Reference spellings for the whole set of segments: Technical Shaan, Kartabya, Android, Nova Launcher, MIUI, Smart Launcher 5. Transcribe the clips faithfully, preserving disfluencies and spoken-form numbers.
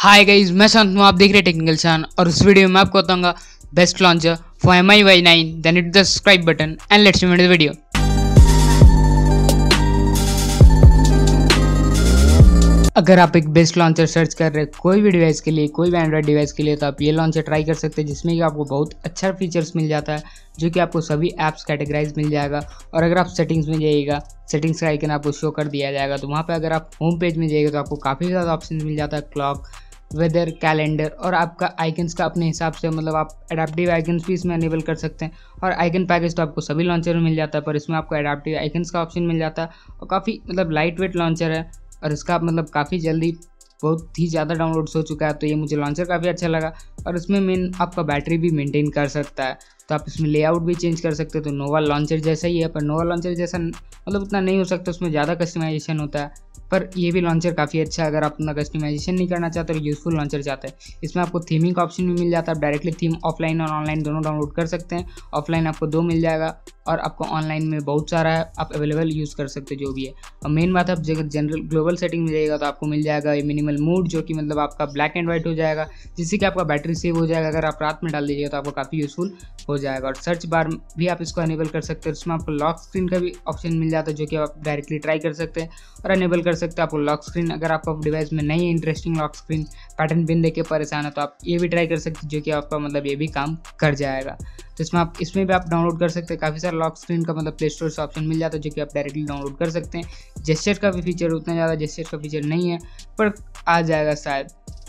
Hi guys, मैं शांत हूँ। आप देख रहे हैं टेक्निकल शान और इस वीडियो में आपको बताऊंगा best launcher for M I U I nine. Then hit the subscribe button and let's start the video. अगर आप एक बेस्ट लॉन्चर सर्च कर रहे हैं कोई भी डिवाइस के लिए, कोई भी एंड्रॉइड डिवाइस के लिए, तो आप ये लॉन्चर ट्राई कर सकते हैं जिसमें कि आपको बहुत अच्छा फीचर्स मिल जाता है, जो कि आपको सभी ऐप्स कैटेगराइज मिल जाएगा। और अगर आप सेटिंग्स में जाइएगा, सेटिंग्स का आइकन आपको शो कर दिया जाएगा, तो वहाँ पर अगर आप होम पेज में जाइएगा तो आपको काफ़ी ज़्यादा ऑप्शन मिल जाता है। क्लॉक, वेदर, कैलेंडर और आपका आइकन्स का अपने हिसाब से, मतलब आप एडाप्टिव आइकन्स भी इसमें अनेबल कर सकते हैं। और आइकन पैकेज तो आपको सभी लॉन्चर में मिल जाता है, पर इसमें आपको एडाप्टिव आइकन्स का ऑप्शन मिल जाता है। और काफ़ी मतलब लाइट वेट लॉन्चर है और इसका मतलब काफ़ी जल्दी बहुत ही ज़्यादा डाउनलोड्स हो चुका है, तो ये मुझे लॉन्चर काफ़ी अच्छा लगा। और इसमें मेन आपका बैटरी भी मेंटेन कर सकता है, तो आप इसमें लेआउट भी चेंज कर सकते हो। तो नोवा लॉन्चर जैसा ही है, पर नोवा लॉन्चर जैसा मतलब उतना नहीं हो सकता, उसमें ज़्यादा कस्टमाइजेशन होता है। पर ये भी लॉन्चर काफ़ी अच्छा है अगर आप अपना कस्टमाइजेशन नहीं करना चाहते और यूज़फुल लॉन्चर चाहते हैं। इसमें आपको थीमिंग का ऑप्शन भी मिल जाता है, आप डायरेक्टली थीम ऑफलाइन और ऑनलाइन दोनों डाउनलोड कर सकते हैं। ऑफलाइन आपको दो मिल जाएगा और आपको ऑनलाइन में बहुत सारा है, आप अवेलेबल यूज़ कर सकते हो जो भी है। और मेन बात, आप जगह जनरल ग्लोबल सेटिंग में जाइएगा तो आपको मिल जाएगा ये मिनिमल मोड, जो कि मतलब आपका ब्लैक एंड वाइट हो जाएगा, जिससे कि आपका बैटरी सेव हो जाएगा। अगर आप रात में डाल दीजिएगा तो आपको काफ़ी यूज़फुल हो जाएगा। और सर्च बार भी आप इसको अनेबल कर सकते हो। उसमें आपको लॉक स्क्रीन का भी ऑप्शन मिल जाता है, जो कि आप डायरेक्टली ट्राई कर सकते हैं और अनेबल कर सकते हैं। आपको लॉक स्क्रीन, अगर आपका डिवाइस में नहीं है interesting lock screen pattern pin देके परेशान है, तो आप ये भी ट्राई कर सकते हैं, जो कि आपका मतलब ये भी काम कर जाएगा। तो इसमें आप इसमें भी आप डाउनलोड कर सकते हैं। काफ़ी सारा लॉक स्क्रीन का मतलब प्ले स्टोर से ऑप्शन मिल जाता है, जो कि आप डायरेक्टली डाउनलोड कर सकते हैं। जेस्चर का भी फीचर, उतना ज़्यादा जेस्चर का फीचर नहीं है पर आ जाएगा शायद।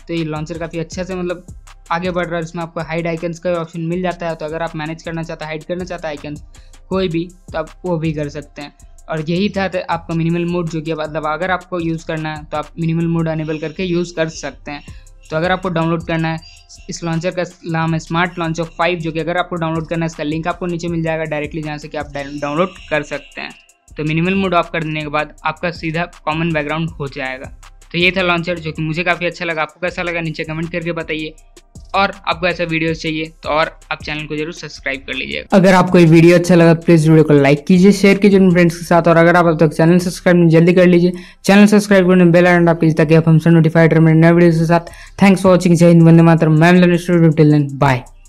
तो ये लॉन्चर काफ़ी अच्छा से मतलब आगे बढ़ रहा है। इसमें आपको हाइड आइकन्स का ऑप्शन मिल जाता है, तो अगर आप मैनेज करना चाहते हैं, हाइड करना चाहते हैं आइकन्स कोई भी, तो आप वो भी कर सकते हैं। और यही था आपका मिनिमल मोड, जो कि मतलब अगर आपको यूज़ करना है तो आप मिनिमल मोड अनेबल करके यूज़ कर सकते हैं। तो अगर आपको डाउनलोड करना है, इस लॉन्चर का नाम है स्मार्ट लॉन्चर फाइव, जो कि अगर आपको डाउनलोड करना है, इसका लिंक आपको नीचे मिल जाएगा डायरेक्टली, जहाँ से कि आप डाउनलोड कर सकते हैं। तो मिनिमल मोड ऑफ करने के बाद आपका सीधा कॉमन बैकग्राउंड हो जाएगा। तो ये था लॉन्चर, जो कि मुझे काफ़ी अच्छा लगा। आपको कैसा लगा नीचे कमेंट करके बताइए, और आपको ऐसा वीडियोस चाहिए तो और आप चैनल को जरूर सब्सक्राइब कर लीजिएगा। अगर आपको ये वीडियो अच्छा लगा प्लीज वीडियो को लाइक कीजिए, शेयर कीजिए अपने फ्रेंड्स के साथ। और अगर आप अब तक चैनल सब्सक्राइब नहीं जल्दी कर लीजिए, चैनल सब्सक्राइब करने बेल आइकन आप कीजिए ताकि आप हमसे नोटिफाइड रहे मेरे नए वीडियो के साथ। Thanks for watching. जय हिंद, वंदे मातरम। Ma'am till then, bye.